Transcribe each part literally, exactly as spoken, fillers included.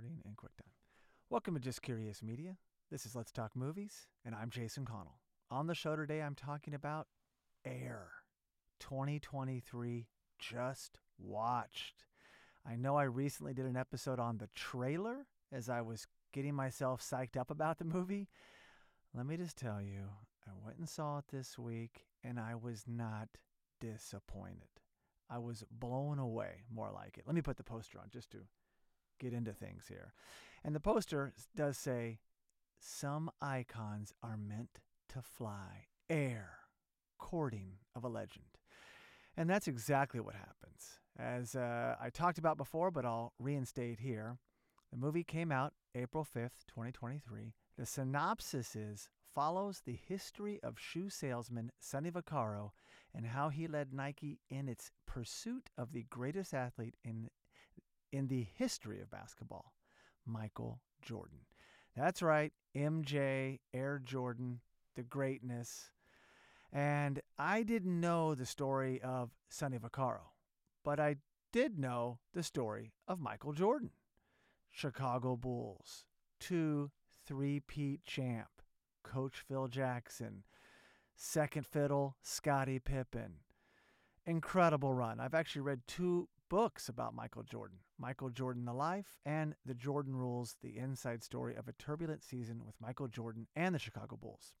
recording in QuickTime. Welcome to Just Curious Media. This is Let's Talk Movies, and I'm Jason Connell. On the show today, I'm talking about Air twenty twenty-three, Just Watched. I know I recently did an episode on the trailer as I was getting myself psyched up about the movie. Let me just tell you, I went and saw it this week, and I was not disappointed. I was blown away, more like it. Let me put the poster on just to get into things here. And the poster does say, "Some icons are meant to fly." Air, courting of a legend. And that's exactly what happens. As uh, I talked about before, but I'll reinstate here, the movie came out April fifth, twenty twenty-three. The synopsis is, follows the history of shoe salesman Sonny Vaccaro and how he led Nike in its pursuit of the greatest athlete in in the history of basketball, Michael Jordan. That's right, M J, Air Jordan, the greatness. And I didn't know the story of Sonny Vaccaro, but I did know the story of Michael Jordan. Chicago Bulls, two three-peat champ, Coach Phil Jackson, second fiddle, Scottie Pippen. Incredible run. I've actually read two books about Michael Jordan, Michael Jordan The Life and The Jordan Rules, the inside story of a turbulent season with Michael Jordan and the Chicago Bulls.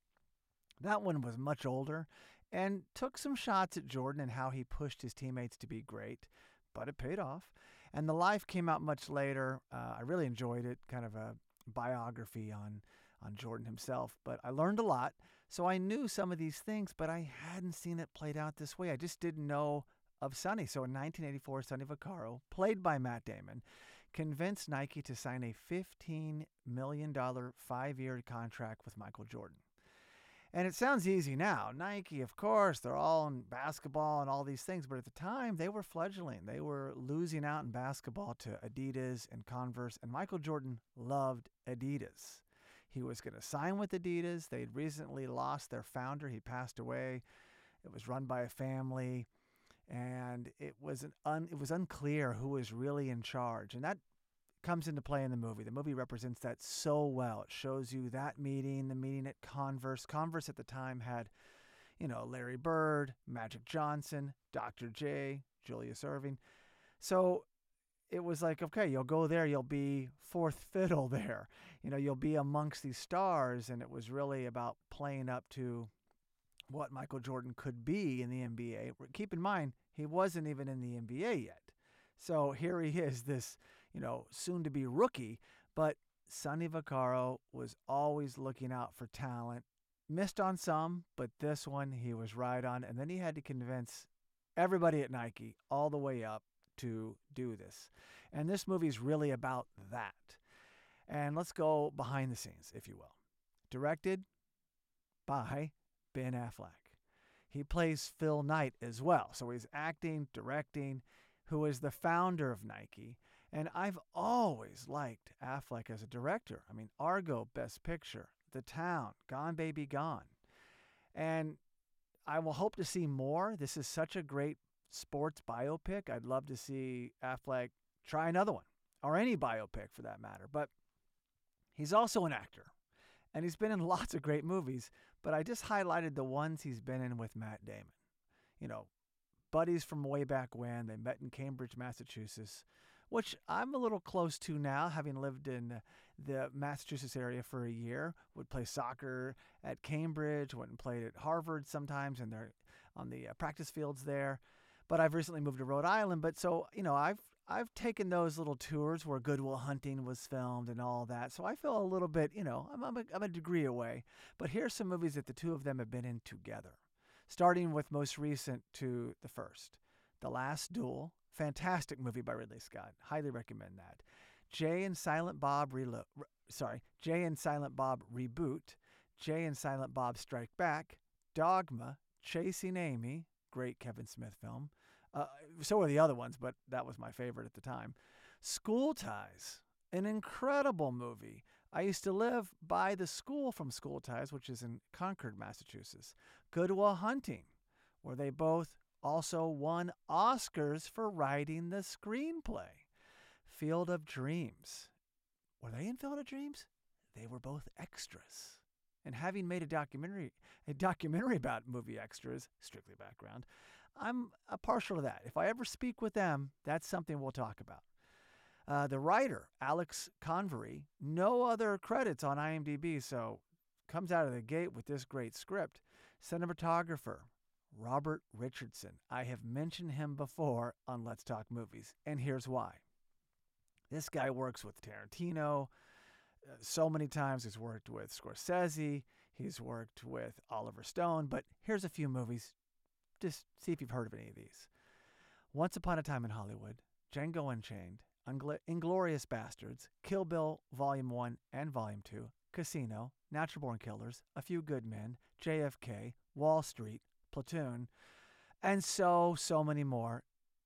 That one was much older and took some shots at Jordan and how he pushed his teammates to be great, but it paid off. And The Life came out much later. Uh, I really enjoyed it, kind of a biography on on Jordan himself, but I learned a lot. So I knew some of these things, but I hadn't seen it played out this way. I just didn't know of Sonny. So in nineteen eighty-four, Sonny Vaccaro, played by Matt Damon, convinced Nike to sign a fifteen million dollars five-year contract with Michael Jordan. And it sounds easy now. Nike, of course, they're all in basketball and all these things. But at the time, they were fledgling. They were losing out in basketball to Adidas and Converse. And Michael Jordan loved Adidas. He was going to sign with Adidas. They had recently lost their founder. He passed away. It was run by a family. And it was, an un- it was unclear who was really in charge. And that comes into play in the movie. The movie represents that so well. It shows you that meeting, the meeting at Converse. Converse at the time had, you know, Larry Bird, Magic Johnson, Doctor J, Julius Irving. So it was like, okay, you'll go there, you'll be fourth fiddle there. You know, you'll be amongst these stars. And it was really about playing up to what Michael Jordan could be in the N B A. Keep in mind, he wasn't even in the N B A yet. So here he is, this, you know, soon-to-be rookie, but Sonny Vaccaro was always looking out for talent. Missed on some, but this one he was right on. And then he had to convince everybody at Nike all the way up to do this. And this movie's really about that. And let's go behind the scenes, if you will. Directed by Ben Affleck. He plays Phil Knight as well. So he's acting, directing, who is the founder of Nike. And I've always liked Affleck as a director. I mean, Argo, Best Picture, The Town, Gone Baby Gone. And I will hope to see more. This is such a great sports biopic. I'd love to see Affleck try another one, or any biopic for that matter. But he's also an actor. And he's been in lots of great movies, but I just highlighted the ones he's been in with Matt Damon. You know, buddies from way back when. They met in Cambridge, Massachusetts, which I'm a little close to now, having lived in the Massachusetts area for a year. Would play soccer at Cambridge, went and played at Harvard sometimes, and they're on the practice fields there. But I've recently moved to Rhode Island. But so, you know, I've I've taken those little tours where Good Will Hunting was filmed and all that. So I feel a little bit, you know, I'm I'm a, I'm a degree away. But here's some movies that the two of them have been in together. Starting with most recent to the first, The Last Duel, fantastic movie by Ridley Scott. Highly recommend that. Jay and Silent Bob Relo- Re- sorry, Jay and Silent Bob Reboot, Jay and Silent Bob Strike Back, Dogma, Chasing Amy, great Kevin Smith film. Uh, so were the other ones, but that was my favorite at the time. School Ties, an incredible movie. I used to live by the school from School Ties, which is in Concord, Massachusetts. Good Will Hunting, where they both also won Oscars for writing the screenplay. Field of Dreams, Were they in Field of Dreams? They were both extras. And having made a documentary a documentary about movie extras, Strictly Background, I'm a partial to that. If I ever speak with them, that's something we'll talk about. Uh, the writer, Alex Convery, no other credits on IMDb, so comes out of the gate with this great script. Cinematographer, Robert Richardson. I have mentioned him before on Let's Talk Movies, and here's why. This guy works with Tarantino so many times. He's worked with Scorsese. He's worked with Oliver Stone. But here's a few movies. Just see if you've heard of any of these. Once Upon a Time in Hollywood, Django Unchained, Ungl- Inglorious Bastards, Kill Bill Volume one and Volume two, Casino, Natural Born Killers, A Few Good Men, J F K, Wall Street, Platoon, and so, so many more.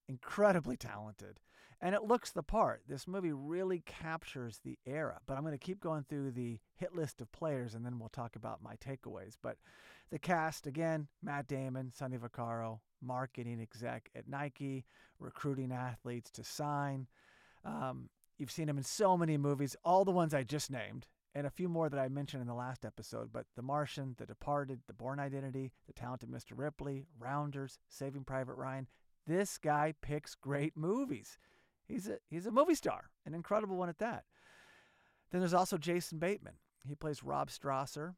Incredibly talented. And it looks the part. This movie really captures the era. But I'm going to keep going through the hit list of players, and then we'll talk about my takeaways. But the cast, again, Matt Damon, Sonny Vaccaro, marketing exec at Nike, recruiting athletes to sign. Um, you've seen him in so many movies, all the ones I just named, and a few more that I mentioned in the last episode. But The Martian, The Departed, The Bourne Identity, The Talented Mister Ripley, Rounders, Saving Private Ryan. This guy picks great movies. He's a he's a movie star, an incredible one at that. Then there's also Jason Bateman. He plays Rob Strasser,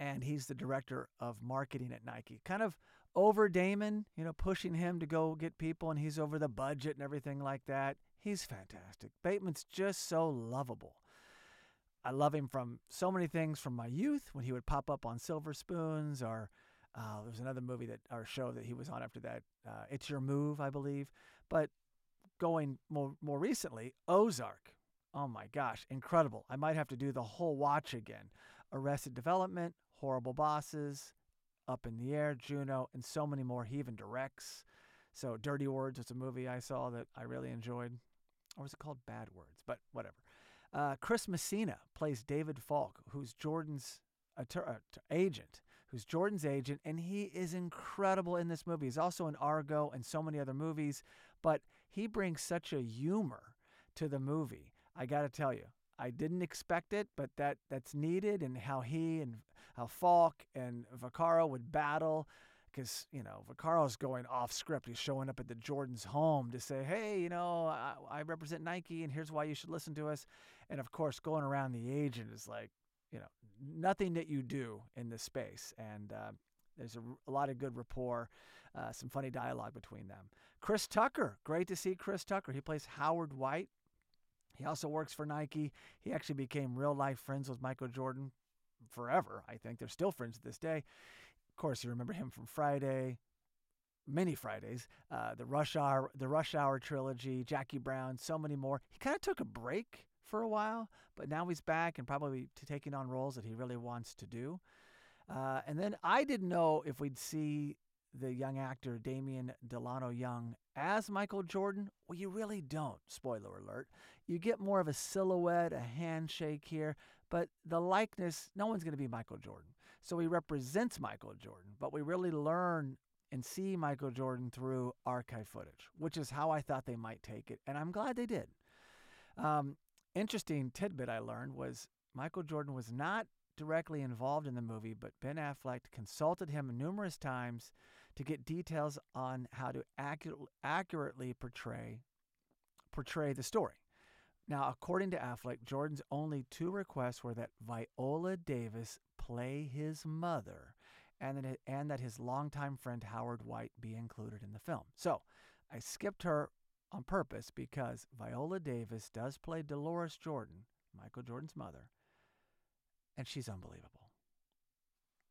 and he's the director of marketing at Nike. Kind of over Damon, you know, pushing him to go get people, and he's over the budget and everything like that. He's fantastic. Bateman's just so lovable. I love him from so many things from my youth when he would pop up on Silver Spoons or Uh, there was another movie that or show that he was on after that. Uh, it's Your Move, I believe. But going more more recently, Ozark. Oh, my gosh. Incredible. I might have to do the whole watch again. Arrested Development, Horrible Bosses, Up in the Air, Juno, and so many more. He even directs. So Dirty Words was a movie I saw that I really enjoyed. Or was it called Bad Words? But whatever. Uh, Chris Messina plays David Falk, who's Jordan's A ter- a ter- agent, who's Jordan's agent, and he is incredible in this movie. He's also in Argo and so many other movies, but he brings such a humor to the movie. I got to tell you, I didn't expect it, but that that's needed, and how he and how Falk and Vaccaro would battle, because, you know, Vaccaro's going off script. He's showing up at the Jordan's home to say, hey, you know, I, I represent Nike, and here's why you should listen to us. And, of course, going around the agent is like, you know, nothing that you do in this space. And uh, there's a, a lot of good rapport, uh, some funny dialogue between them. Chris Tucker, great to see Chris Tucker. He plays Howard White. He also works for Nike. He actually became real-life friends with Michael Jordan forever, I think. They're still friends to this day. Of course, you remember him from Friday, many Fridays, uh, the Rush Hour, the Rush Hour trilogy, Jackie Brown, so many more. He kind of took a break for a while, but now he's back and probably taking on roles that he really wants to do. Uh, and then I didn't know if we'd see the young actor Damien Delano-Young as Michael Jordan. Well, you really don't, spoiler alert. You get more of a silhouette, a handshake here, but the likeness, no one's going to be Michael Jordan. So he represents Michael Jordan, but we really learn and see Michael Jordan through archive footage, which is how I thought they might take it, and I'm glad they did. Um, Interesting tidbit I learned was Michael Jordan was not directly involved in the movie, but Ben Affleck consulted him numerous times to get details on how to accu- accurately portray portray the story. Now, according to Affleck, Jordan's only two requests were that Viola Davis play his mother and that, it, and that his longtime friend Howard White be included in the film. So I skipped her on purpose, because Viola Davis does play Dolores Jordan, Michael Jordan's mother, and she's unbelievable.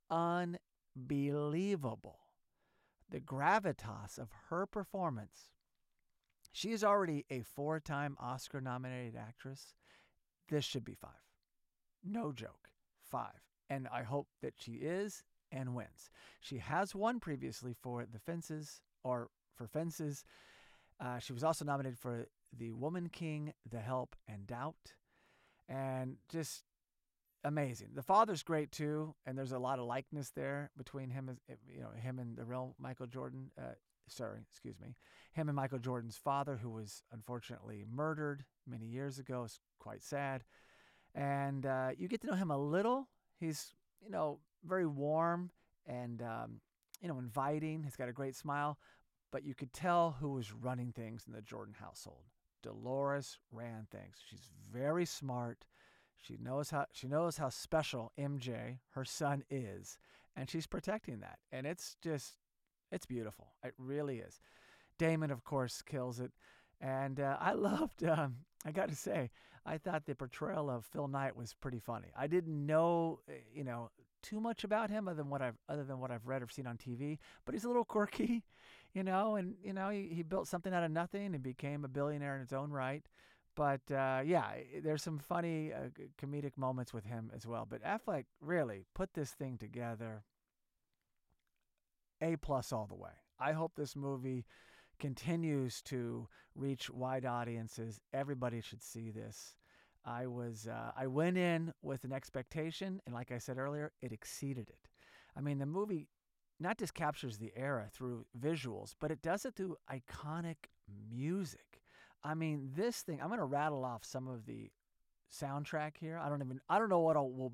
Unbelievable. The gravitas of her performance. She is already a four-time Oscar-nominated actress. This should be five. No joke, five. And I hope that she is and wins. She has won previously for The Fences, or for Fences. Uh, she was also nominated for The Woman King, The Help, and Doubt. And just amazing. The father's great, too. And there's a lot of likeness there between him, as, you know, him and the real Michael Jordan. Uh, sorry, excuse me, him and Michael Jordan's father, who was unfortunately murdered many years ago. It's quite sad. And uh, you get to know him a little. He's, you know, very warm and, um, you know, inviting. He's got a great smile. But you could tell who was running things in the Jordan household. Dolores ran things. She's very smart. She knows how she knows how special M J, her son, is, and she's protecting that. And it's just, it's beautiful. It really is. Damon, of course, kills it. And uh, I loved, um, I got to say, I thought the portrayal of Phil Knight was pretty funny. I didn't know, you know, too much about him other than what I've other than what I've read or seen on T V. But he's a little quirky, you know, and, you know, he, he built something out of nothing and became a billionaire in his own right. But, uh, yeah, there's some funny uh, comedic moments with him as well. But Affleck really put this thing together A-plus all the way. I hope this movie continues to reach wide audiences. Everybody should see this. I was uh, I went in with an expectation, and like I said earlier, it exceeded it. I mean, the movie not just captures the era through visuals, but it does it through iconic music. I mean, this thing, I'm going to rattle off some of the soundtrack here. I don't even, I don't know what I'll, will,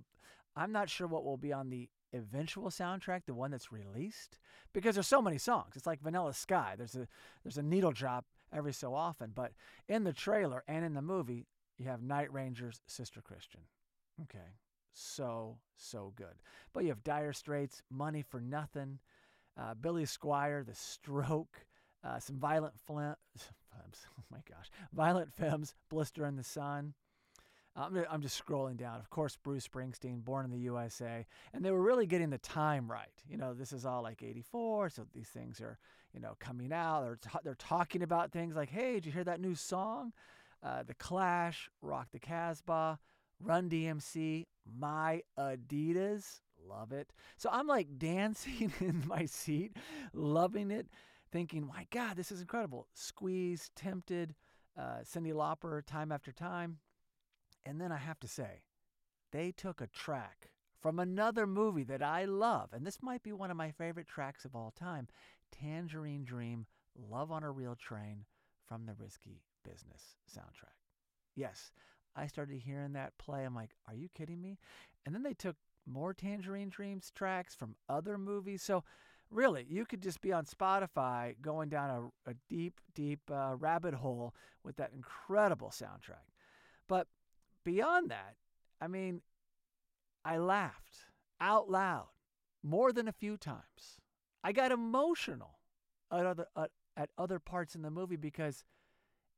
I'm not sure what will be on the eventual soundtrack, the one that's released, because there's so many songs. It's like Vanilla Sky. There's a there's a needle drop every so often. But in the trailer and in the movie, you have Night Ranger's Sister Christian. Okay, so so good. But you have Dire Straits, Money for Nothing, uh, Billy Squier, The Stroke, uh, some Violent Flim- Femmes. Oh my gosh, Violent Femmes, Blister in the Sun. I'm just scrolling down. Of course, Bruce Springsteen, Born in the U S A. And they were really getting the time right. You know, this is all like eighty-four, so these things are, you know, coming out. They're, t- they're talking about things like, hey, did you hear that new song? Uh, the Clash, Rock the Casbah, Run D M C, My Adidas. Love it. So I'm like dancing in my seat, loving it, thinking, my God, this is incredible. Squeeze, Tempted, uh, Cyndi Lauper, Time After Time. And then I have to say, they took a track from another movie that I love, and this might be one of my favorite tracks of all time, Tangerine Dream, Love on a Real Train, from the Risky Business soundtrack. Yes, I started hearing that play. I'm like, are you kidding me? And then they took more Tangerine Dreams tracks from other movies. So really, you could just be on Spotify going down a, a deep, deep uh, rabbit hole with that incredible soundtrack. But beyond that, I mean, I laughed out loud more than a few times. I got emotional at other, at, at other parts in the movie, because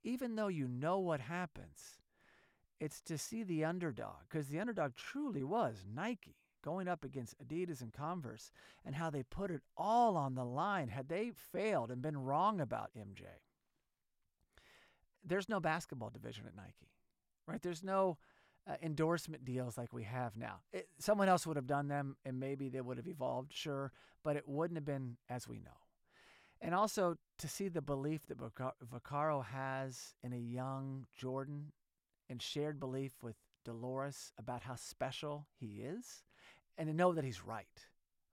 even though you know what happens, it's to see the underdog, because the underdog truly was Nike going up against Adidas and Converse, and how they put it all on the line had they failed and been wrong about M J. There's no basketball division at Nike. Right? There's no uh, endorsement deals like we have now. It, someone else would have done them, and maybe they would have evolved, sure, but it wouldn't have been as we know. And also to see the belief that Vaccaro has in a young Jordan, and shared belief with Dolores about how special he is, and to know that he's right.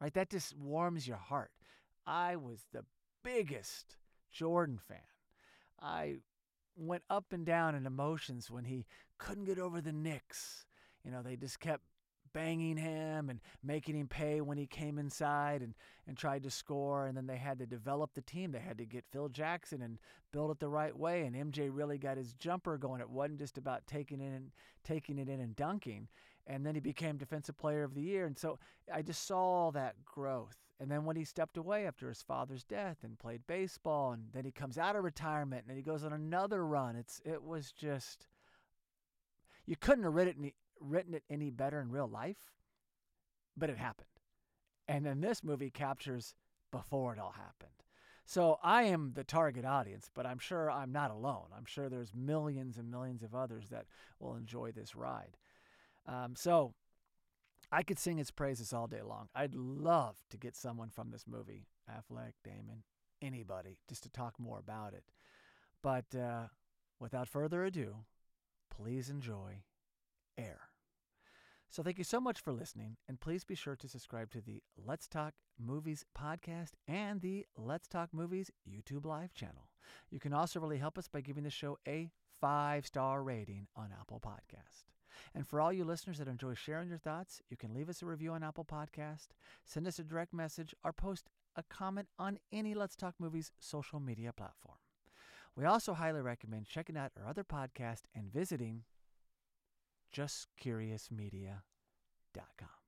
Right? That just warms your heart. I was the biggest Jordan fan. I went up and down in emotions when he couldn't get over the Knicks. You know, they just kept banging him and making him pay when he came inside and, and tried to score. And then they had to develop the team. They had to get Phil Jackson and build it the right way. And M J really got his jumper going. It wasn't just about taking it in, taking it in and dunking. And then he became Defensive Player of the Year. And so I just saw that growth. And then when he stepped away after his father's death and played baseball, and then he comes out of retirement and then he goes on another run. It's it was just, you couldn't have written it, written it any better in real life, but it happened. And then this movie captures before it all happened. So I am the target audience, but I'm sure I'm not alone. I'm sure there's millions and millions of others that will enjoy this ride. Um, so I could sing its praises all day long. I'd love to get someone from this movie, Affleck, Damon, anybody, just to talk more about it. But uh, without further ado, please enjoy Air. So thank you so much for listening, and please be sure to subscribe to the Let's Talk Movies podcast and the Let's Talk Movies YouTube Live channel. You can also really help us by giving the show a five-star rating on Apple Podcast. And for all you listeners that enjoy sharing your thoughts, you can leave us a review on Apple Podcast, send us a direct message, or post a comment on any Let's Talk Movies social media platform. We also highly recommend checking out our other podcast and visiting just curious media dot com.